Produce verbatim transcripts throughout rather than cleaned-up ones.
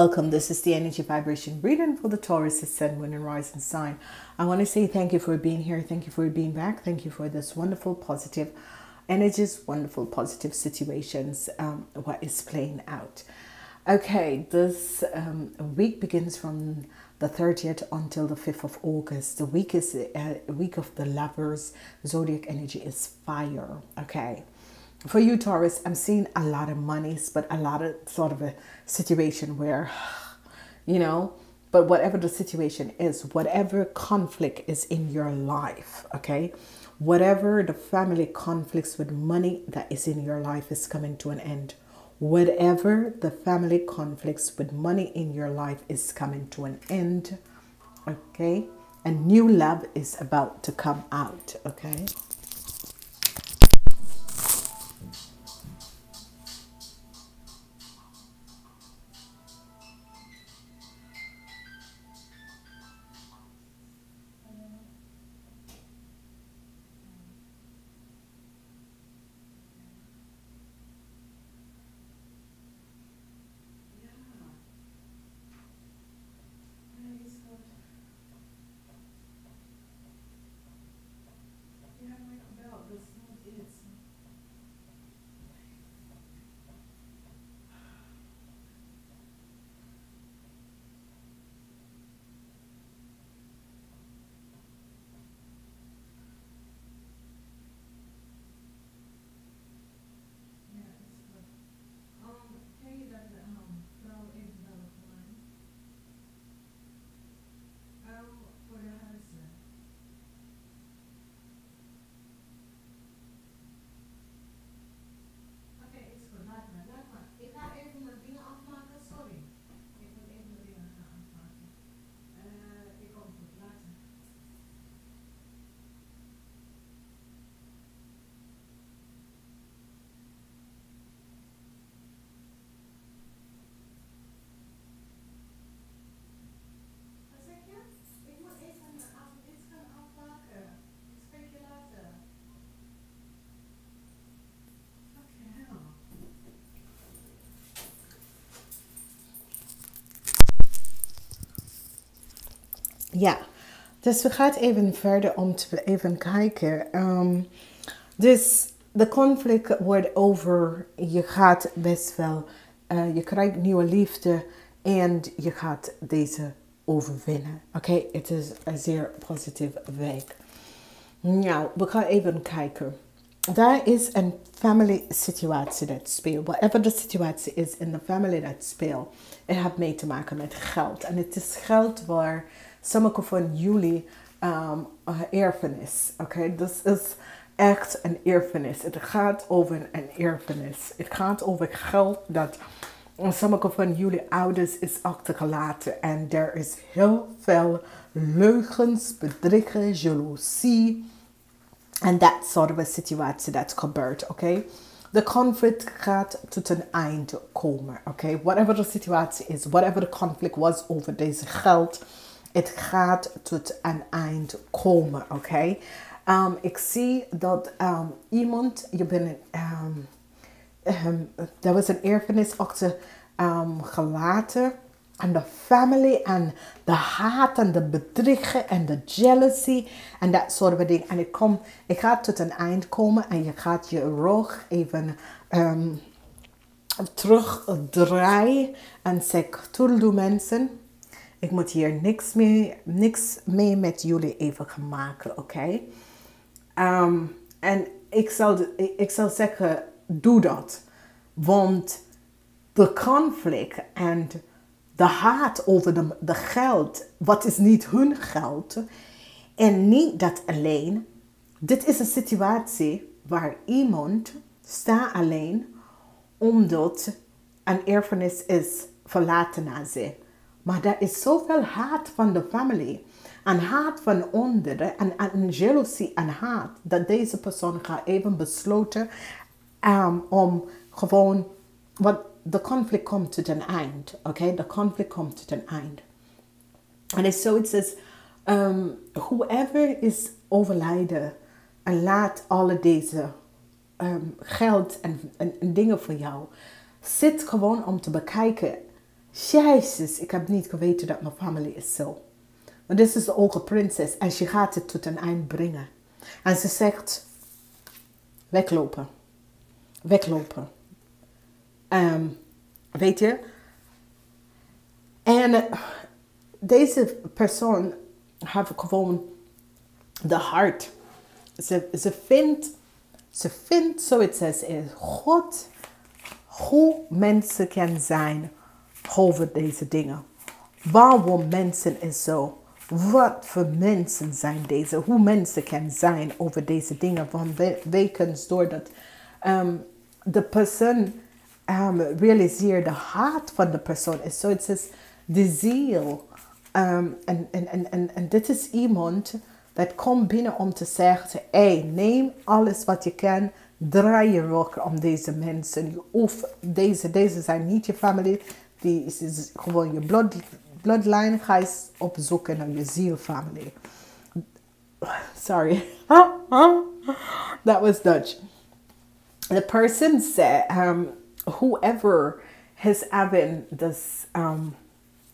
Welcome. This is the energy vibration reading for the Taurus, Sun, Moon and Rising sign. I want to say thank you for being here. Thank you for being back. Thank you for this wonderful positive energies, wonderful positive situations. Um, what is playing out? Okay, this um, week begins from the thirtieth until the fifth of August. The week is a uh, week of the lovers. Zodiac energy is fire. Okay. For you, Taurus, I'm seeing a lot of monies, but a lot of sort of a situation where, you know, but whatever the situation is, whatever conflict is in your life, okay, whatever the family conflicts with money that is in your life is coming to an end. Whatever the family conflicts with money in your life is coming to an end, okay, and new love is about to come out, okay. Ja, dus we gaan even verder om te even kijken. Um, dus de conflict wordt over. Je gaat best wel, uh, je krijgt nieuwe liefde en je gaat deze overwinnen. Oké, okay? Het is een zeer positieve week. Nou, we gaan even kijken. Daar is een family situatie dat speelt. Whatever de situatie is in de family dat speelt, het heeft mee te maken met geld. En het is geld waar sommigen van jullie um, uh, erfenis. Oké, okay? Dus is echt een erfenis. Het gaat over een erfenis. Het gaat over geld dat sommigen van jullie ouders is achtergelaten. En er is heel veel leugens, bedriegen, jaloezie. En dat soort of situatie dat gebeurt. Oké, okay? De conflict gaat tot een einde komen. Oké, okay? Whatever de situatie is, whatever de conflict was over deze geld. Het gaat tot een eind komen, oké? Okay? Um, ik zie dat um, iemand, je bent, um, um, er was een erfenis achter um, gelaten. En de family en de haat en de bedriegen en de jealousy en dat soort van dingen. En ik, kom, ik ga tot een eind komen en je gaat je rug even um, terugdraaien en zeg, toedeloe mensen. Ik moet hier niks mee, niks mee met jullie even gaan maken, oké? Okay? Um, en ik zal, ik zal zeggen, doe dat. Want de conflict en de haat over de, de geld, wat is niet hun geld. En niet dat alleen. Dit is een situatie waar iemand staat alleen omdat een erfenis is verlaten naar ze. Maar er is zoveel haat van de familie en haat van anderen en, en jaloezie en haat dat deze persoon gaat even besloten um, om gewoon, want de conflict komt tot een eind, oké? Okay? De conflict komt tot een eind. En het is zoiets als, um, whoever is overlijden en laat alle deze um, geld en, en, en dingen voor jou, zit gewoon om te bekijken. Jezus, ik heb niet geweten dat mijn familie is zo. Want dit is de hoge prinses en ze gaat het tot een eind brengen. En ze zegt, weglopen. Weglopen. Um, weet je? En deze persoon heeft gewoon de hart. Ze, ze vindt, ze vindt, zoiets als in God, hoe mensen kan zijn over deze dingen. Waarom mensen en zo? Wat voor mensen zijn deze? Hoe mensen kan zijn over deze dingen? Van wekens doordat um, de persoon um, realiseert, de hart van de persoon is zoiets als de ziel. Um, en, en, en, en, en dit is iemand dat komt binnen om te zeggen, hey, neem alles wat je kan, draai je rokken om deze mensen. Of deze, deze zijn niet je familie, die is, is gewoon je blood, bloodline. Ga je opzoeken naar je zielfamilie. Sorry, that was Dutch. The person said, um, whoever is having this um,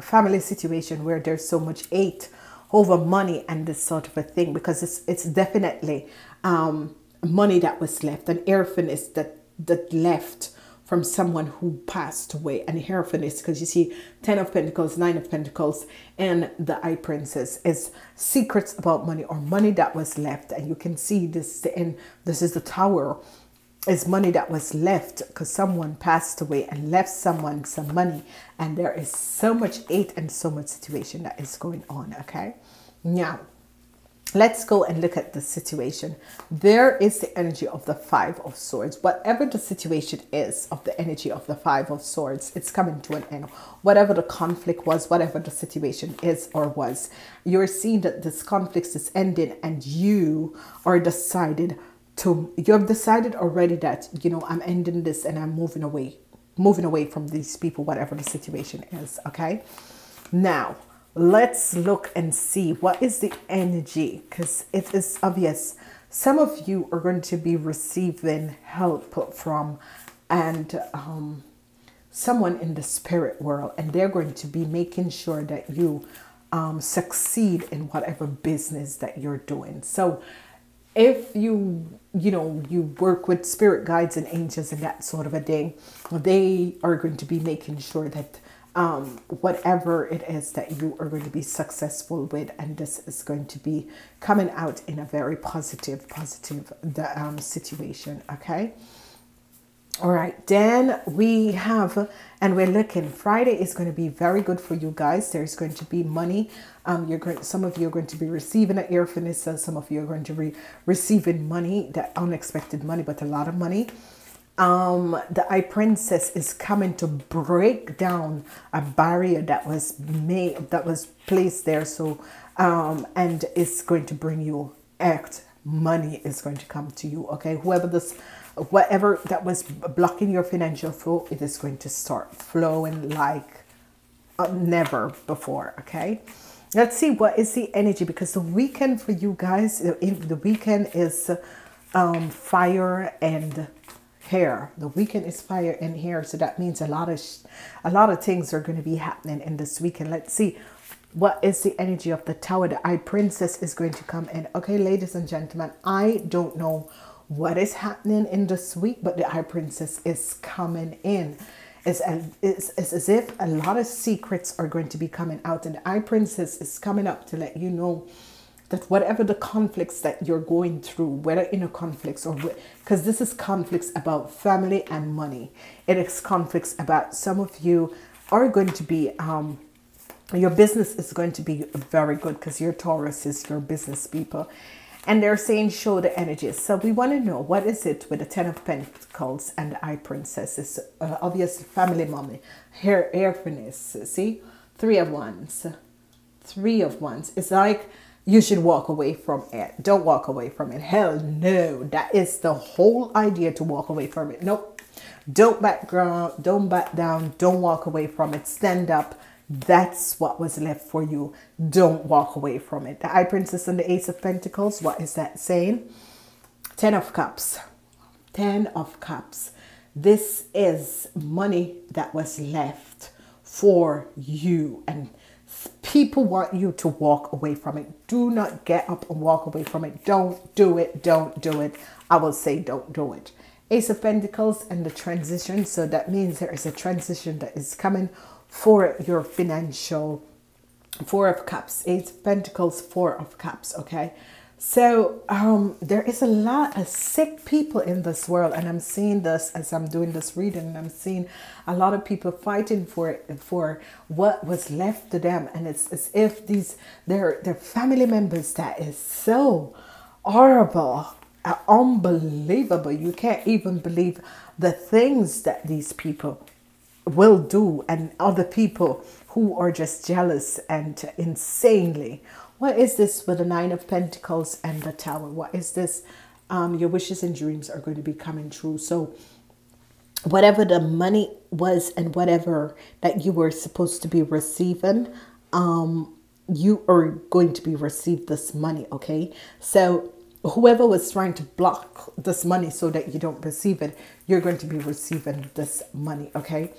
family situation where there's so much hate over money and this sort of a thing, because it's it's definitely um, money that was left, an orphanage that that left from someone who passed away, an orphanage, because you see ten of Pentacles, nine of Pentacles, and the High Princess is secrets about money or money that was left, and you can see this, and this is the Tower, is money that was left because someone passed away and left someone some money, and there is so much hate and so much situation that is going on. Okay, now let's go and look at the situation. There is the energy of the Five of Swords. Whatever the situation is of the energy of the Five of Swords, it's coming to an end. Whatever the conflict was, whatever the situation is or was, you're seeing that this conflict is ending, and you are decided to, you have decided already that, you know, I'm ending this and I'm moving away, moving away from these people, whatever the situation is. Okay, now let's look and see what is the energy, because it is obvious some of you are going to be receiving help from and um, someone in the spirit world, and they're going to be making sure that you um, succeed in whatever business that you're doing. So if you, you know, you work with spirit guides and angels and that sort of a thing, they are going to be making sure that um, whatever it is that you are going to be successful with, and this is going to be coming out in a very positive, positive the, um, situation. Okay. All right. Then we have, and we're looking, Friday is going to be very good for you guys. There's going to be money. Um, you're going, some of you are going to be receiving an orphanage, some of you are going to be receiving money, that unexpected money, but a lot of money. Um, the High Princess is coming to break down a barrier that was made, that was placed there. So, um, and it's going to bring you act. Money is going to come to you. Okay, whoever this, whatever that was blocking your financial flow, it is going to start flowing like uh, never before. Okay. Let's see what is the energy, because the weekend for you guys, the weekend is um, fire and hair. The weekend is fire and hair, so that means a lot of a lot of things are going to be happening in this weekend. Let's see what is the energy of the Tower. The High Princess is going to come in. Okay, ladies and gentlemen, I don't know what is happening in this week, but the High Princess is coming in. It's, it's, it's as if a lot of secrets are going to be coming out, and the High Princess is coming up to let you know that whatever the conflicts that you're going through, whether inner conflicts or, because this is conflicts about family and money. It is conflicts about, some of you are going to be, um, your business is going to be very good because your Taurus is your business people. And they're saying show the energies. So we want to know what is it with the Ten of Pentacles and the High Princess. It's uh, obviously family, mommy, her orphaness. See, three of wands, three of wands. It's like you should walk away from it. Don't walk away from it. Hell no. That is the whole idea, to walk away from it. Nope. Don't back down. Don't back down. Don't walk away from it. Stand up. That's what was left for you. Don't walk away from it. The High Princess and the Ace of Pentacles, what is that saying? Ten of Cups. Ten of Cups. This is money that was left for you, and people want you to walk away from it. Do not get up and walk away from it. Don't do it. Don't do it. I will say don't do it. Ace of Pentacles and the transition. So that means there is a transition that is coming for your financial. Four of Cups, Eight of Pentacles, Four of Cups. Okay. So um, there is a lot of sick people in this world, and I'm seeing this as I'm doing this reading, and I'm seeing a lot of people fighting for it, for what was left to them, and it's as if these their their family members that is so horrible, uh, unbelievable. You can't even believe the things that these people will do, and other people who are just jealous and insanely. What is this with the Nine of Pentacles and the Tower? What is this? Um, your wishes and dreams are going to be coming true. So whatever the money was and whatever that you were supposed to be receiving, um, you are going to be received this money, okay? So whoever was trying to block this money so that you don't receive it, you're going to be receiving this money, okay?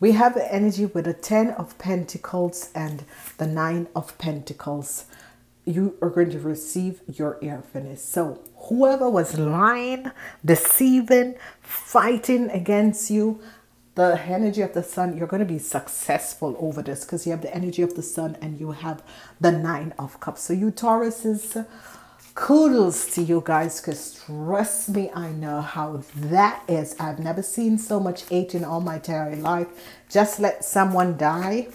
We have energy with the Ten of Pentacles and the Nine of Pentacles. You are going to receive your airfulness. So whoever was lying, deceiving, fighting against you, the energy of the Sun, you're going to be successful over this, because you have the energy of the Sun and you have the Nine of Cups. So you Tauruses, kudos to you guys, because trust me, I know how that is. I've never seen so much hate in all my entire life. Just let someone die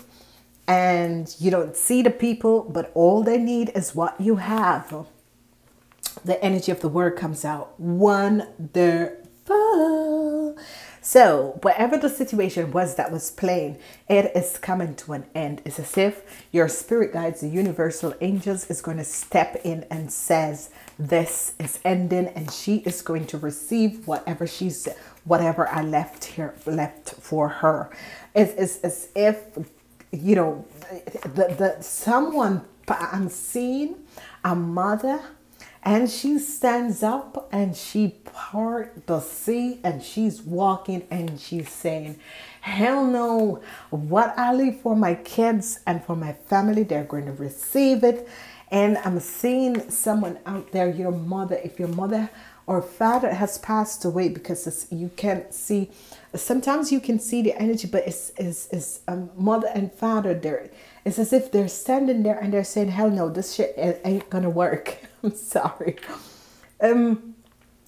and you don't see the people, but all they need is what you have. The energy of the word comes out. Wonderful. So whatever the situation was that was playing, it is coming to an end. It's as if your spirit guides, the universal angels, is going to step in and says, this is ending, and she is going to receive whatever she's, whatever I left here, left for her. It's, it's as if, you know, the, the someone I'm seeing, a mother, and she stands up and she part the sea and she's walking and she's saying, hell no, what I leave for my kids and for my family, they're going to receive it. And I'm seeing someone out there, your mother, if your mother or father has passed away, because it's, you can't see, sometimes you can see the energy, but it's, it's, it's um, mother and father there. It's as if they're standing there and they're saying, hell no, this shit ain't gonna work. I'm sorry. Um,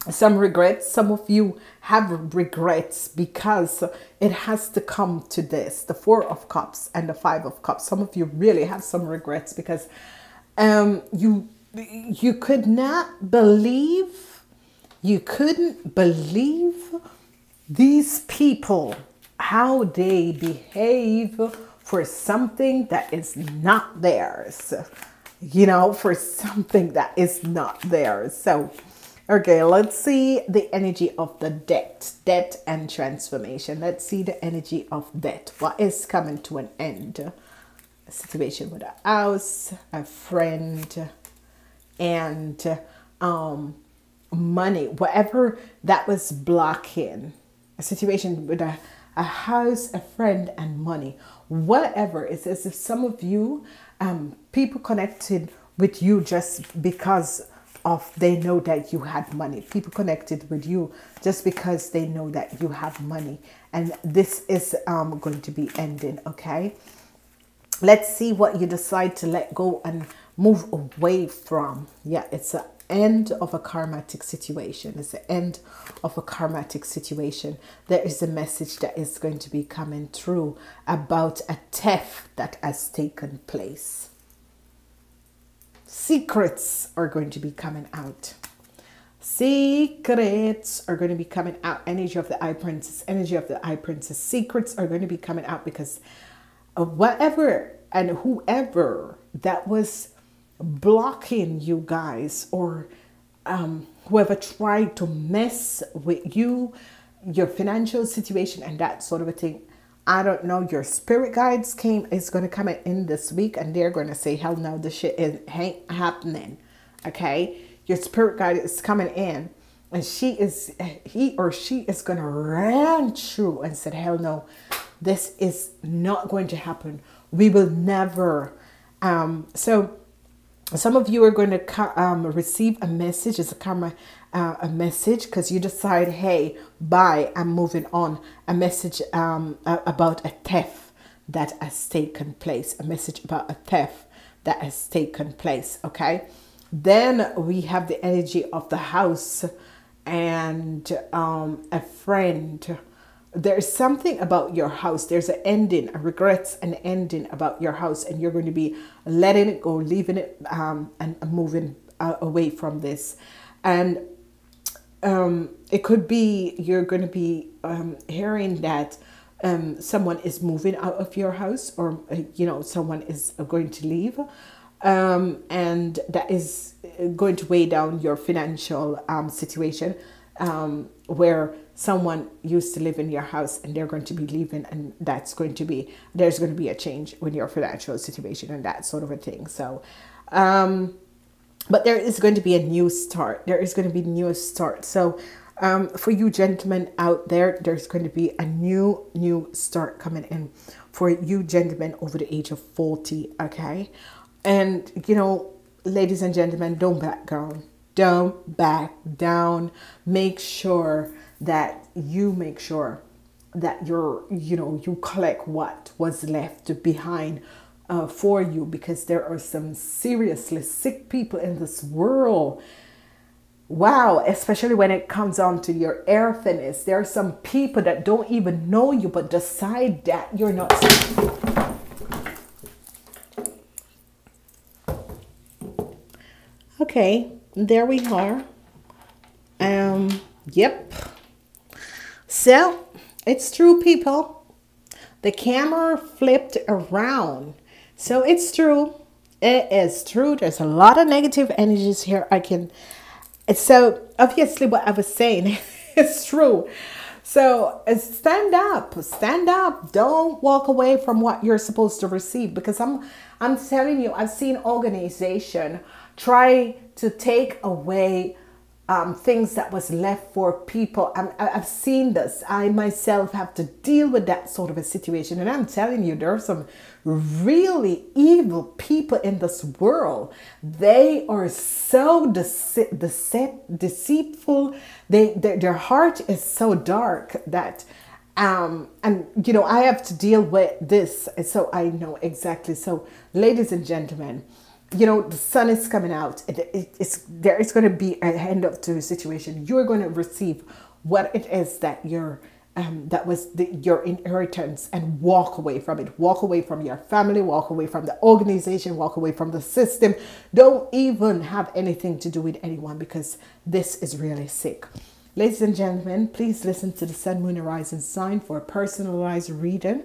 some regrets. Some of you have regrets because it has to come to this. The Four of Cups and the Five of Cups. Some of you really have some regrets because um, you you could not believe, you couldn't believe these people, how they behave for something that is not theirs. You know, for something that is not there. So, okay, let's see the energy of the debt, debt and transformation. Let's see the energy of debt. What is coming to an end? A situation with a house, a friend, and um, money, whatever that was blocking. A situation with a, a house, a friend, and money. Whatever. It's as if some of you, um, people connected with you just because of they know that you had money. People connected with you just because they know that you have money. And this is um, going to be ending, okay? Let's see what you decide to let go and move away from. Yeah, it's an end of a karmatic situation. It's the end of a karmatic situation. There is a message that is going to be coming through about a theft that has taken place. Secrets are going to be coming out. Secrets are going to be coming out. Energy of the Eye Princess. Energy of the Eye Princess. Secrets are going to be coming out because whatever and whoever that was blocking you guys, or um, whoever tried to mess with you, your financial situation and that sort of a thing, I don't know, your spirit guides came, is going to come in this week and they're going to say, hell no, this shit ain't happening, okay? Your spirit guide is coming in and she is, he or she is going to run through and said, hell no, This is not going to happen. We will never. Um, so some of you are going to um, receive a message. It's a karma, uh, a message, because you decide, hey, bye, I'm moving on. A message um, about a theft that has taken place. A message about a theft that has taken place. Okay. Then we have the energy of the house and um, a friend. There's something about your house. There's an ending, a regrets, an ending about your house, and you're going to be letting it go, leaving it, um, and moving uh, away from this. And um, it could be you're going to be um, hearing that um, someone is moving out of your house, or uh, you know, someone is going to leave. Um, and that is going to weigh down your financial um, situation, um, where someone used to live in your house and they're going to be leaving, and that's going to be, there's going to be a change with your financial situation and that sort of a thing. So, um, but there is going to be a new start. There is going to be a new start. So um, for you gentlemen out there, there's going to be a new, new start coming in for you gentlemen over the age of forty. Okay. And, you know, ladies and gentlemen, don't back down. Don't back down. Make sure that you make sure that you're, you know, you collect what was left behind uh, for you, because there are some seriously sick people in this world. Wow. Especially when it comes on to your air fitness. There are some people that don't even know you, but decide that you're not sick. Okay, there we are. Um, yep. So it's true, people. The camera flipped around. So it's true. It is true. There's a lot of negative energies here. I can. So obviously, what I was saying is true. So stand up, stand up. Don't walk away from what you're supposed to receive, because I'm, I'm telling you, I've seen organization try to take away um, things that was left for people. I'm, I've seen this. I myself have to deal with that sort of a situation. And I'm telling you, there are some really evil people in this world. They are so dece dece deceitful. They, they, their heart is so dark that, um, and you know, I have to deal with this. So I know exactly. So ladies and gentlemen, you know, the sun is coming out. It, it, it's, there is going to be an end up to the situation. You're going to receive what it is that you're, um, that was the, your inheritance, and walk away from it. Walk away from your family. Walk away from the organization. Walk away from the system. Don't even have anything to do with anyone, because this is really sick. Ladies and gentlemen, please listen to the Sun, Moon, Horizon sign for a personalized reading.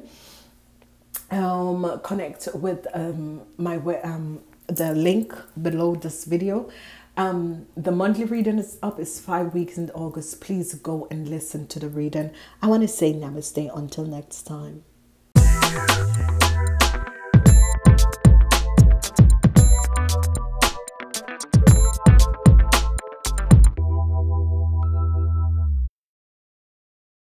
Um, connect with um, my um. the link below this video. Um, the monthly reading is up. It's five weeks in August. Please go and listen to the reading. I want to say namaste until next time.